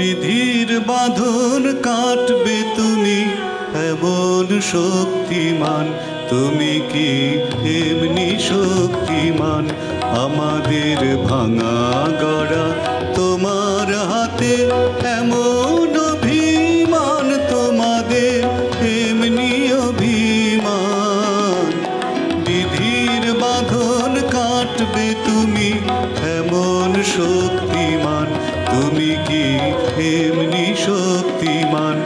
বিধির বাঁধন কাটবে তুমি এমন শক্তিমান। তুমি কি এমনি শক্তিমান? আমাদের ভাঙা গড়া তোমার হাতে এমন অভিমান, তোমাদের এমনি অভিমান। বিধির বাঁধন কাটবে তুমি এমন শক্তিমান। তুমি কি এমনি শক্তিমান?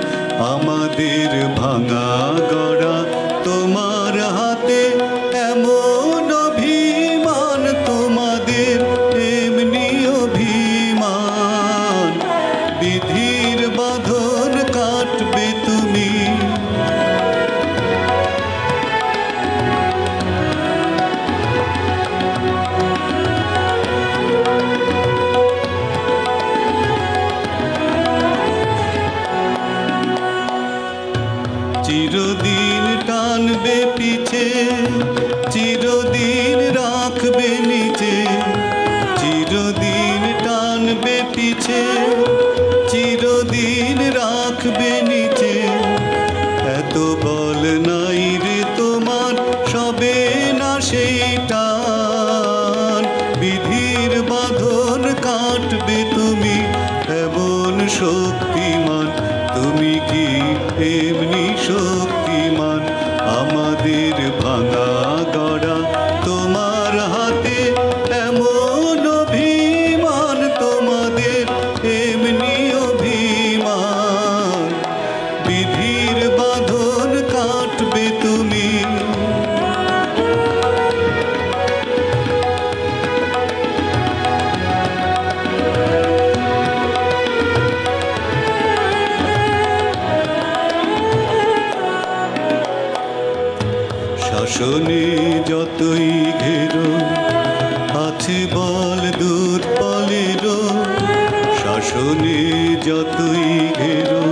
আমাদের ভাঙা গড়া তোমার হাতে এমন অভিমান, তোমাদের এমনি অভিমান। বিধির বাঁধন কাটবে তুমি। চিরদিন টানবে পিছে, চিরদিন রাখবে নিচে। চিরদিন টানবে পিছে, চিরদিন রাখবে নিচে। এত বল নাই রে তোমার, সবে না সেই টান। বিধির বাঁধন কাটবে তুমি এমন শক্তিমান। তুমি কি এমনি শক্তিমান? আমাদের ভাঙা গড়া তোমার হাতে এমন অভিমান, তোমাদের এমনি অভিমান। বিধির বাঁধন কাটবে তুমি। শাসনে যতই ঘেরো আছে বল দুর্বলেরও। শাসনে যতই ঘেরো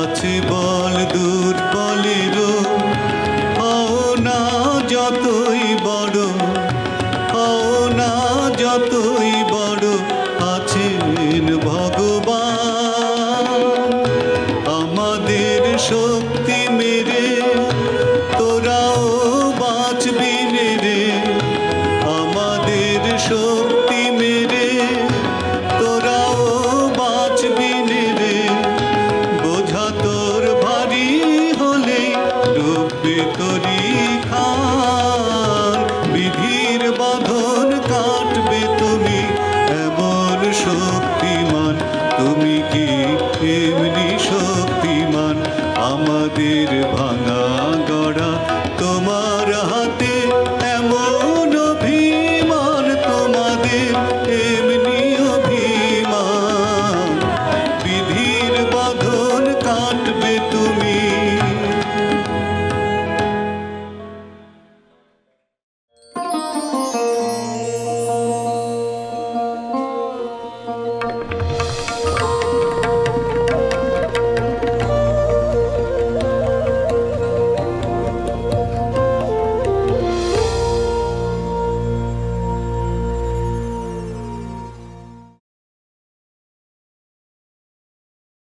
আছে বল দুর্বলেরও। হও না যতই বড়, হও না যতই বড়, আছে